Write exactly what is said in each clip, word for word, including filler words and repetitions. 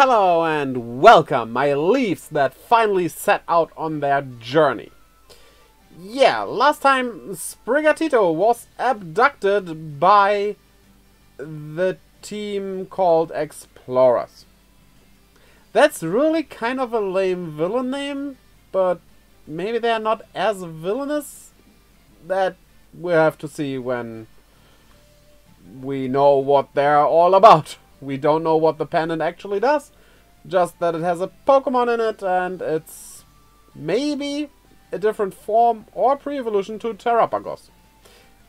Hello and welcome, my leaves that finally set out on their journey. Yeah, last time Sprigatito was abducted by the team called Explorers. That's really kind of a lame villain name, but maybe they're not as villainous? That we'll have to see when we know what they're all about. We don't know what the pendant actually does, just that it has a Pokemon in it and it's maybe a different form or pre-evolution to Terapagos.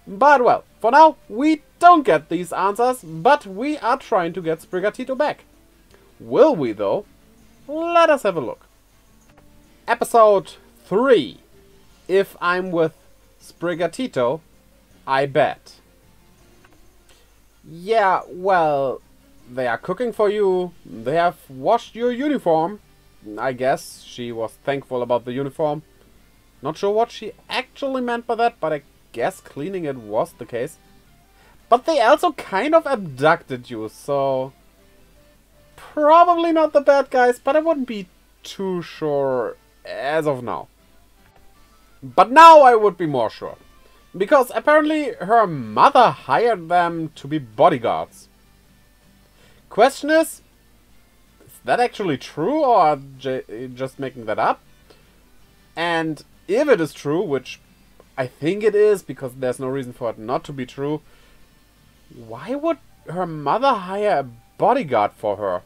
But well, for now we don't get these answers, but we are trying to get Sprigatito back. Will we though? Let us have a look. Episode three. If I'm with Sprigatito, I bet. Yeah, well... They are cooking for you, they have washed your uniform. I guess she was thankful about the uniform. Not sure what she actually meant by that, but I guess cleaning it was the case. But they also kind of abducted you, so... Probably not the bad guys, but I wouldn't be too sure as of now. But now I would be more sure. Because apparently her mother hired them to be bodyguards. Question is, is that actually true or are they just making that up? And if it is true, which I think it is because there's no reason for it not to be true, why would her mother hire a bodyguard for her?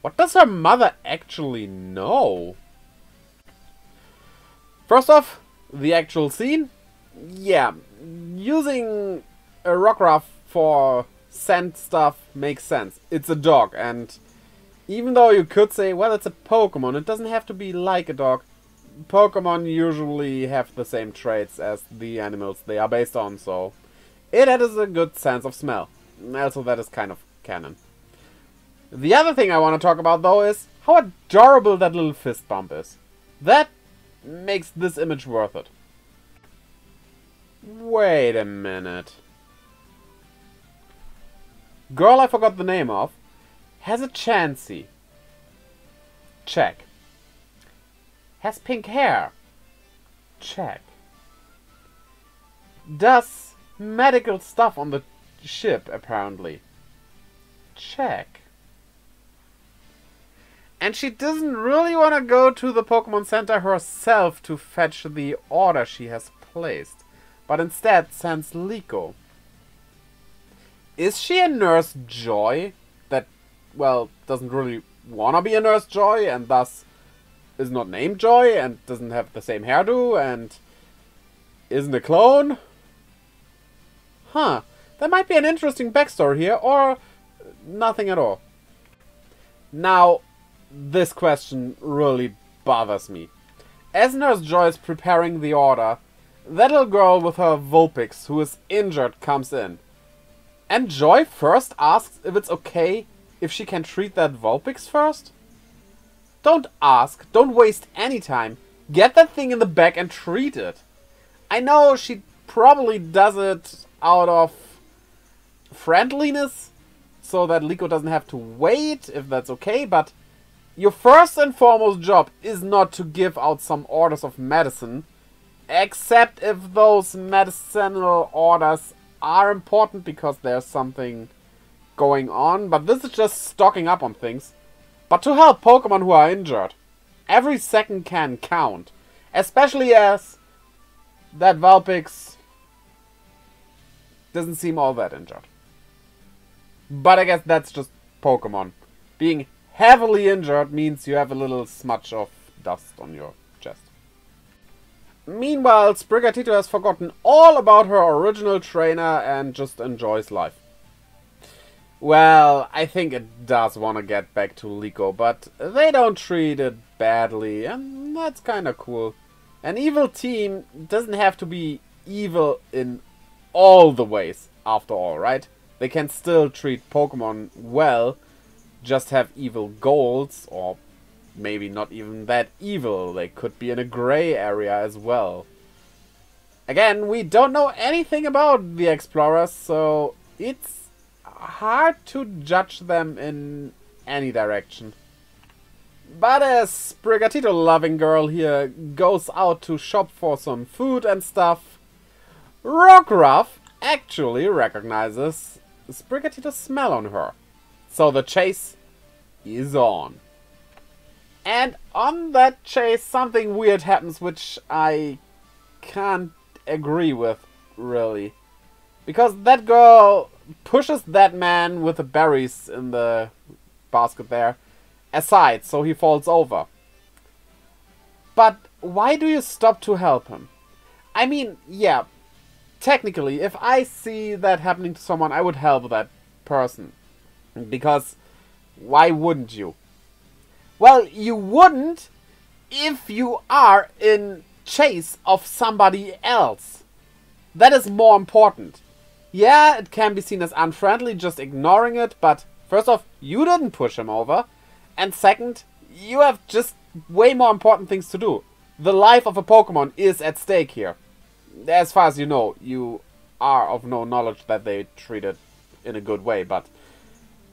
What does her mother actually know? First off, the actual scene. Yeah, using a Rockruff for scent stuff makes sense. It's a dog, and even though you could say, well, it's a Pokemon, it doesn't have to be like a dog. Pokemon usually have the same traits as the animals they are based on, so it has a good sense of smell. Also, that is kind of canon. The other thing I want to talk about, though, is how adorable that little fist bump is. That makes this image worth it. Wait a minute. Girl I forgot the name of has a Chansey. Check. Has pink hair. Check. Does medical stuff on the ship, apparently. Check. And she doesn't really want to go to the Pokémon Center herself to fetch the order she has placed, but instead sends Liko. Is she a Nurse Joy that, well, doesn't really wanna be a Nurse Joy and thus is not named Joy and doesn't have the same hairdo and isn't a clone? Huh, there might be an interesting backstory here or nothing at all. Now, this question really bothers me. As Nurse Joy is preparing the order, that little girl with her Vulpix who is injured comes in. And Joy first asks if it's okay if she can treat that Vulpix first? Don't ask, don't waste any time. Get that thing in the back and treat it. I know she probably does it out of friendliness, so that Liko doesn't have to wait, if that's okay, but your first and foremost job is not to give out some orders of medicine, except if those medicinal orders are important because there's something going on, but this is just stocking up on things. But to help Pokemon who are injured, every second can count, especially as that Vulpix doesn't seem all that injured. But I guess that's just Pokemon. Being heavily injured means you have a little smudge of dust on your chest. Meanwhile, Sprigatito has forgotten all about her original trainer and just enjoys life. Well, I think it does want to get back to Liko, but they don't treat it badly, and that's kind of cool. An evil team doesn't have to be evil in all the ways, after all, right? They can still treat Pokemon well, just have evil goals, or... maybe not even that evil. They could be in a gray area as well. Again, we don't know anything about the Explorers, so it's hard to judge them in any direction. But as Sprigatito loving girl here goes out to shop for some food and stuff, Rockruff actually recognizes Sprigatito's smell on her. So the chase is on. And on that chase something weird happens which I can't agree with, really. Because that girl pushes that man with the berries in the basket there aside, so he falls over. But why do you stop to help him? I mean, yeah, technically, if I see that happening to someone, I would help that person. Because why wouldn't you? Well, you wouldn't if you are in chase of somebody else. That is more important. Yeah, it can be seen as unfriendly, just ignoring it, but first off, you didn't push him over, and second, you have just way more important things to do. The life of a Pokemon is at stake here. As far as you know, you are of no knowledge that they treat it in a good way, but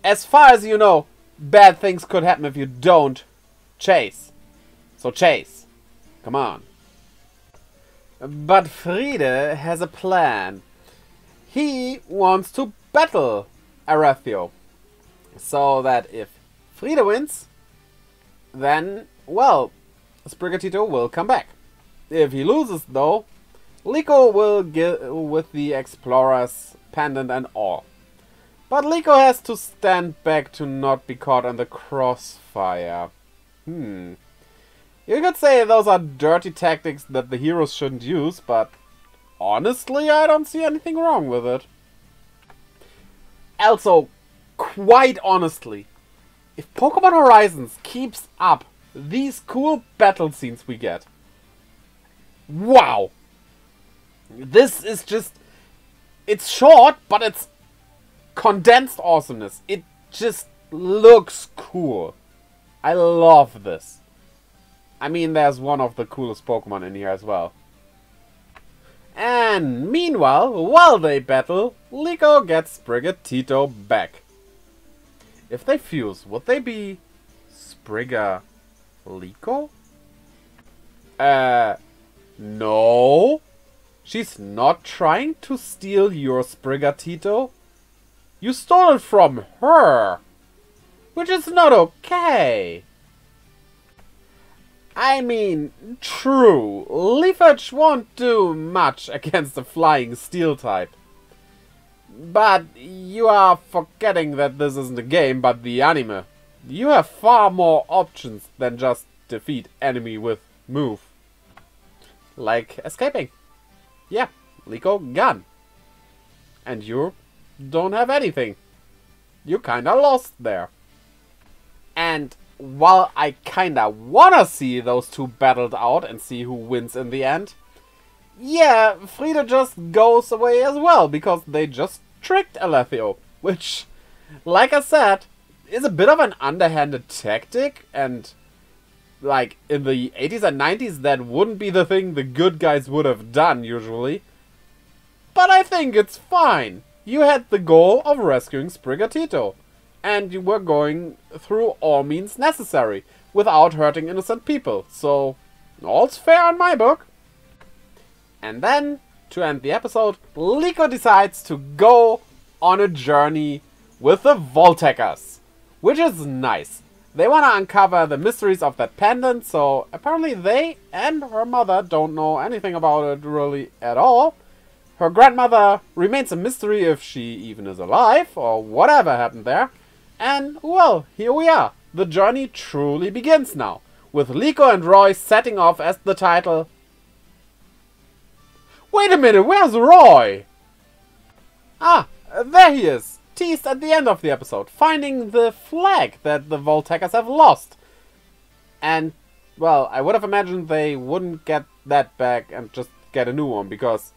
as far as you know, bad things could happen if you don't chase. So chase. Come on. But Friede has a plan. He wants to battle Arathio, so that if Friede wins, then, well, Sprigatito will come back. If he loses, though, Liko will get with the Explorers pendant and all. But Liko has to stand back to not be caught in the crossfire. Hmm. You could say those are dirty tactics that the heroes shouldn't use, but honestly, I don't see anything wrong with it. Also, quite honestly, if Pokémon Horizons keeps up these cool battle scenes we get, wow! This is just... it's short, but it's condensed awesomeness. It just looks cool. I love this. I mean, there's one of the coolest Pokémon in here as well. And meanwhile, while they battle, Liko gets Sprigatito back. If they fuse, would they be Spriga Liko? Uh, no. She's not trying to steal your Sprigatito. You stole it from her, which is not okay. I mean, true, Leafage won't do much against the flying steel type. But you are forgetting that this isn't a game, but the anime. You have far more options than just defeat enemy with move. Like escaping. Yeah, Liko gone. And you don't have anything. You kinda lost there. And while I kinda wanna see those two battled out and see who wins in the end, yeah, Friede just goes away as well, because they just tricked Arathio, which, like I said, is a bit of an underhanded tactic, and, like, in the eighties and nineties, that wouldn't be the thing the good guys would have done, usually. But I think it's fine. You had the goal of rescuing Sprigatito, and you were going through all means necessary, without hurting innocent people, so all's fair in my book. And then, to end the episode, Liko decides to go on a journey with the Voltecas, which is nice. They want to uncover the mysteries of that pendant, so apparently they and her mother don't know anything about it really at all. Her grandmother remains a mystery if she even is alive, or whatever happened there. And, well, here we are. The journey truly begins now, with Liko and Roy setting off as the title... Wait a minute, where's Roy? Ah, there he is, teased at the end of the episode, finding the flag that the Voltecas have lost. And, well, I would have imagined they wouldn't get that back and just get a new one, because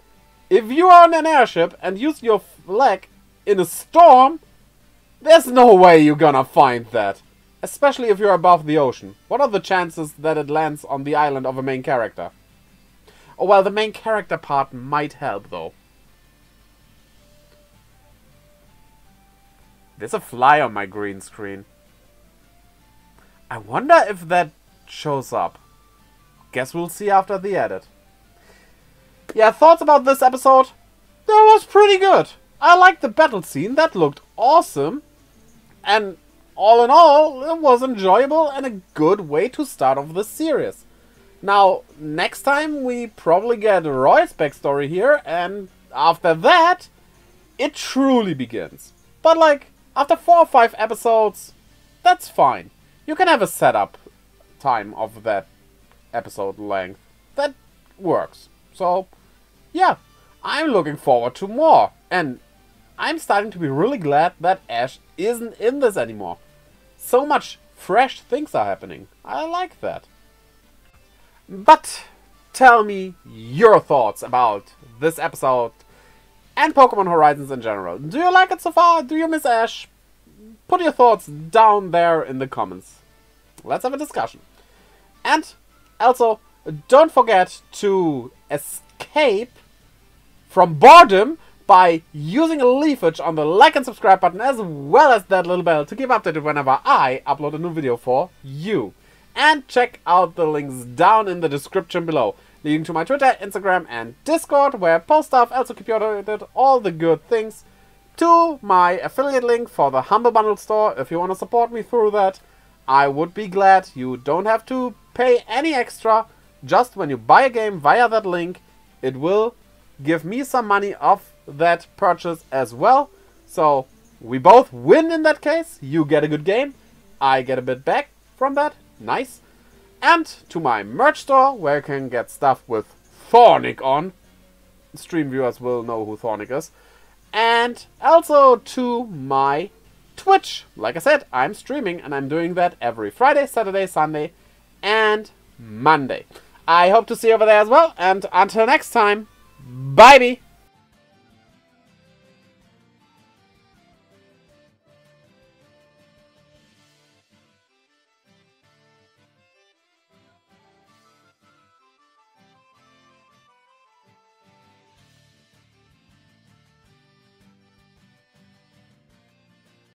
if you are on an airship and use your flag in a storm, there's no way you're gonna find that. Especially if you're above the ocean. What are the chances that it lands on the island of a main character? Oh well, the main character part might help, though. There's a fly on my green screen. I wonder if that shows up. Guess we'll see after the edit. Yeah, thoughts about this episode? That was pretty good. I liked the battle scene. That looked awesome. And all in all, it was enjoyable and a good way to start off this series. Now, next time we probably get Roy's backstory here, and after that, it truly begins. But like, after four or five episodes, that's fine. You can have a setup time of that episode length. That works. So, yeah, I'm looking forward to more. And I'm starting to be really glad that Ash isn't in this anymore. So much fresh things are happening. I like that. But tell me your thoughts about this episode and Pokémon Horizons in general. Do you like it so far? Do you miss Ash? Put your thoughts down there in the comments. Let's have a discussion. And also, don't forget to escape from boredom by using a leafage on the like and subscribe button as well as that little bell to keep updated whenever I upload a new video for you. And check out the links down in the description below, leading to my Twitter, Instagram and Discord, where I post stuff, also keep you updated, all the good things, to my affiliate link for the Humble Bundle store. If you want to support me through that, I would be glad. You don't have to pay any extra. Just when you buy a game via that link, it will give me some money off that purchase as well. So we both win in that case. You get a good game, I get a bit back from that. Nice. And to my merch store, where you can get stuff with Thornik on. Stream viewers will know who Thornik is. And also to my Twitch. Like I said, I'm streaming and I'm doing that every Friday, Saturday, Sunday and Monday. I hope to see you over there as well. And until next time, bye-bye.